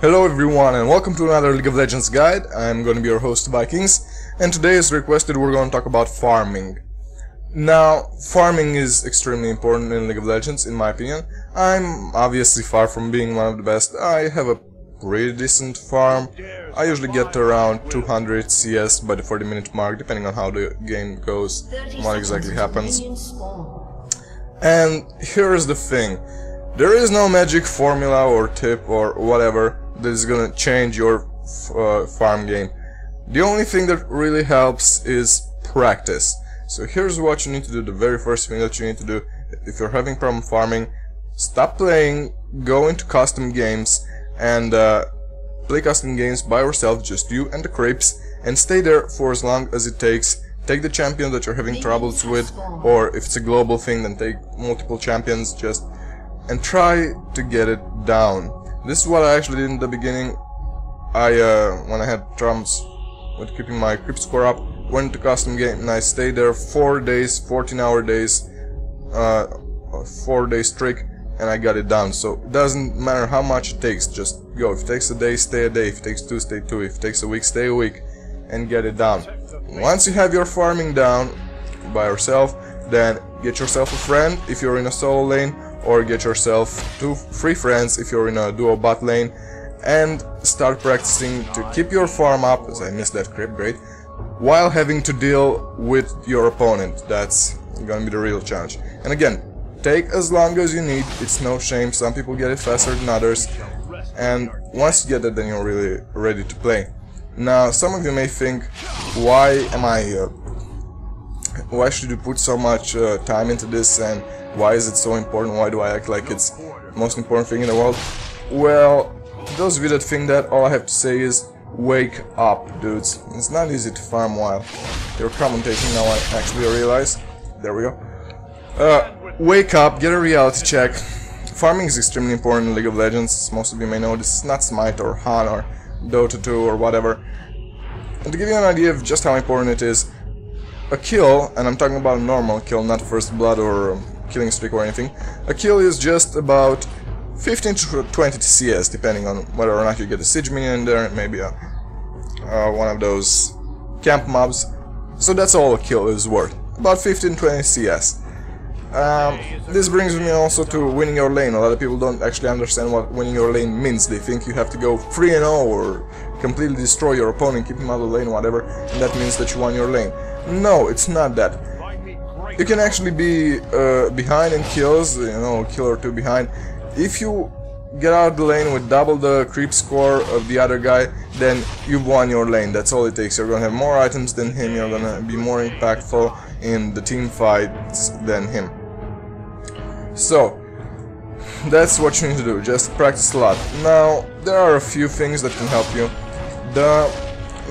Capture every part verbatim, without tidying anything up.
Hello everyone and welcome to another League of Legends guide. I'm gonna be your host Vikings, and today as requested we're gonna talk about farming. Now, farming is extremely important in League of Legends in my opinion. I'm obviously far from being one of the best. I have a pretty decent farm. I usually get around two hundred C S by the forty minute mark, depending on how the game goes, what exactly happens. And here's the thing. There is no magic formula or tip or whatever that is gonna change your uh, farm game. The only thing that really helps is practice. So here's what you need to do. The very first thing that you need to do if you're having problem farming: stop playing, go into custom games and uh, play custom games by yourself, just you and the creeps, and stay there for as long as it takes. Take the champion that you're having troubles with, or if it's a global thing then take multiple champions, just and try to get it down. This is what I actually did in the beginning. I, uh, when I had troubles with keeping my creep score up, went to custom game and I stayed there four days, fourteen hour days, uh, four day streak, and I got it down. So it doesn't matter how much it takes, just go. If it takes a day, stay a day. If it takes two, stay two. If it takes a week, stay a week and get it down. Once you have your farming down by yourself, then get yourself a friend if you're in a solo lane, or get yourself two free friends if you're in a duo bot lane, and start practicing to keep your farm up, as I missed that creep, great, while having to deal with your opponent. That's gonna be the real challenge. And again, take as long as you need, it's no shame, some people get it faster than others, and once you get that then you're really ready to play. Now some of you may think, why am I, uh, why should you put so much uh, time into this, and why is it so important? Why do I act like it's the most important thing in the world? Well, those of you that think that, all I have to say is wake up, dudes. It's not easy to farm while you're commentating now, I actually realize. There we go. Uh, wake up, get a reality check. Farming is extremely important in League of Legends. Most of you may know this is not Smite or Han or Dota two or whatever. And to give you an idea of just how important it is, a kill, and I'm talking about a normal kill, not first blood or Um, killing streak or anything, a kill is just about fifteen to twenty C S, depending on whether or not you get a siege minion in there, maybe a, uh, one of those camp mobs. So that's all a kill is worth, about fifteen to twenty C S. Um, this brings me also to winning your lane. A lot of people don't actually understand what winning your lane means. They think you have to go three and oh or completely destroy your opponent, keep him out of the lane, whatever, and that means that you won your lane. No, it's not that. You can actually be uh, behind in kills, you know, a kill or two behind. If you get out of the lane with double the creep score of the other guy, then you've won your lane. That's all it takes. You're gonna have more items than him, you're gonna be more impactful in the team fights than him. So that's what you need to do, just practice a lot. Now there are a few things that can help you. The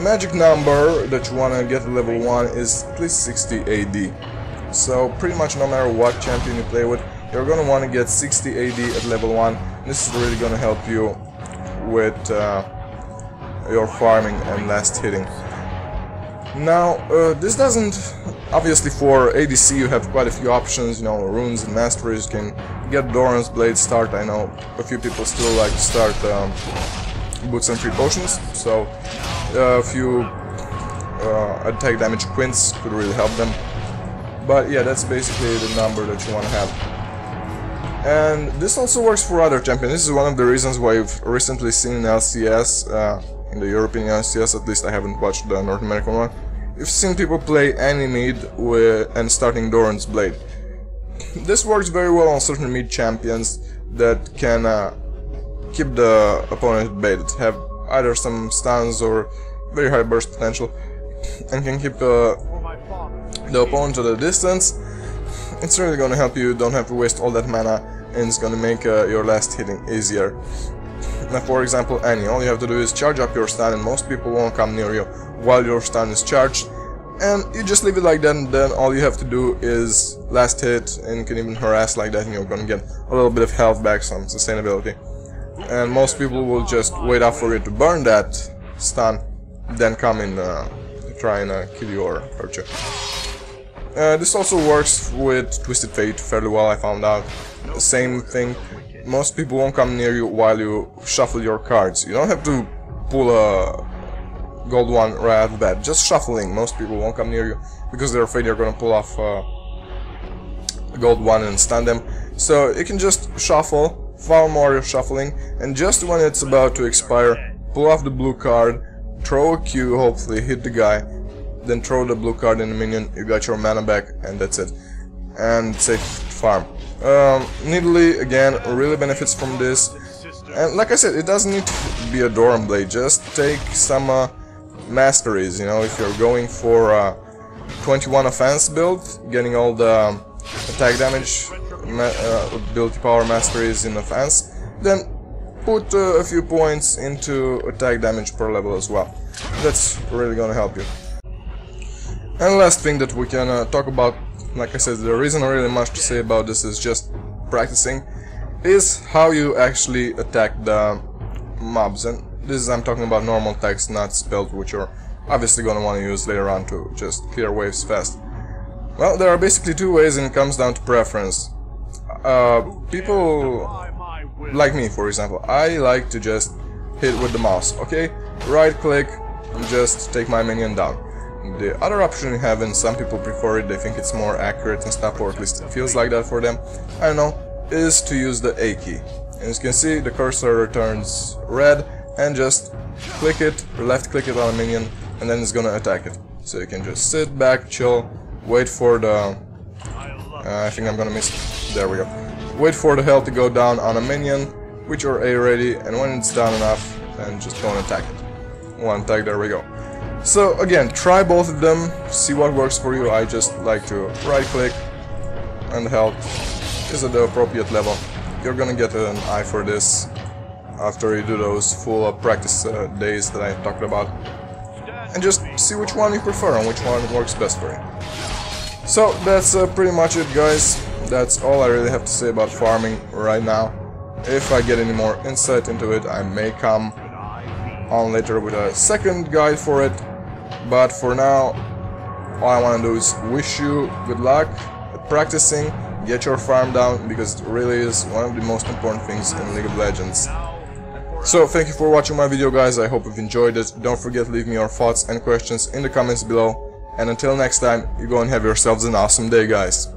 magic number that you wanna get to level one is at least sixty A D. So pretty much no matter what champion you play with, you're gonna want to get sixty A D at level one. This is really gonna help you with uh, your farming and last hitting. Now uh, this doesn't, obviously for A D C you have quite a few options, you know, runes and masteries, you can get Doran's Blade start. I know a few people still like to start um, boots and free potions, so uh, a few uh, attack damage quints could really help them. But yeah, that's basically the number that you want to have. And this also works for other champions. This is one of the reasons why you've recently seen in L C S, uh, in the European L C S at least, I haven't watched the North American one, you've seen people play Annie mid with, and starting Doran's Blade. This works very well on certain mid champions that can uh, keep the opponent at bay, that have either some stuns or very high burst potential, and can keep uh, the opponent at a distance. It's really gonna help you, don't have to waste all that mana, and it's gonna make uh, your last hitting easier. Now for example Annie, all you have to do is charge up your stun, and most people won't come near you while your stun is charged, and you just leave it like that, and then all you have to do is last hit, and you can even harass like that, and you're gonna get a little bit of health back, some sustainability, and most people will just wait up for you to burn that stun, then come in uh, to try and uh, kill you or hurt you. Uh, this also works with Twisted Fate fairly well, I found out. Same thing, most people won't come near you while you shuffle your cards. You don't have to pull a gold one right out of the bat, just shuffling, most people won't come near you because they're afraid you're gonna pull off uh, a gold one and stun them. So you can just shuffle, far more shuffling, and just when it's about to expire, pull off the blue card, throw a Q, hopefully hit the guy, then throw the blue card in the minion, you got your mana back, and that's it. And safe farm. Um, Needley again really benefits from this, and like I said, it doesn't need to be a Dorm Blade, just take some uh, masteries, you know, if you're going for a twenty-one offense build, getting all the attack damage, ma uh, ability power masteries in offense, then put uh, a few points into attack damage per level as well, that's really gonna help you. And last thing that we can uh, talk about, like I said, there isn't really much to say about this, is just practicing, is how you actually attack the mobs, and this is, I'm talking about normal attacks, not spells, which you're obviously gonna want to use later on to just clear waves fast. Well, there are basically two ways and it comes down to preference. Uh, people like me, for example, I like to just hit with the mouse, okay, right click and just take my minion down. The other option you have, and some people prefer it, they think it's more accurate and stuff, or at least it feels like that for them, I don't know, is to use the A key. And as you can see, the cursor turns red, and just click it, left click it on a minion, and then it's gonna attack it. So you can just sit back, chill, wait for the... Uh, I think I'm gonna miss... there we go. Wait for the health to go down on a minion, with your A ready, and when it's down enough, then just go and attack it. One attack, there we go. So again, try both of them, see what works for you. I just like to right click, and health is at the appropriate level. You're gonna get an eye for this after you do those full uh, practice uh, days that I talked about, and just see which one you prefer and which one works best for you. So that's uh, pretty much it, guys. That's all I really have to say about farming right now. If I get any more insight into it, I may come on later with a second guide for it. But for now, all I want to do is wish you good luck practicing, get your farm down, because it really is one of the most important things in League of Legends. So thank you for watching my video, guys, I hope you've enjoyed it. Don't forget to leave me your thoughts and questions in the comments below, and until next time, you go and have yourselves an awesome day, guys.